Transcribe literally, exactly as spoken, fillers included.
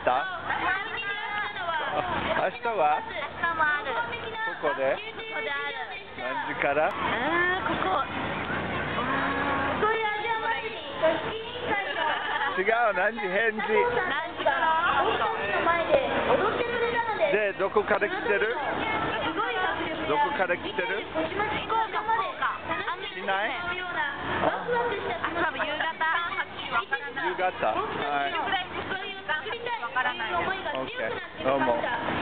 った？明日は？ここで？何時から？違う、何時返事？で、どこから来てる？どこから来てる？しない？夕方。はい。どうも。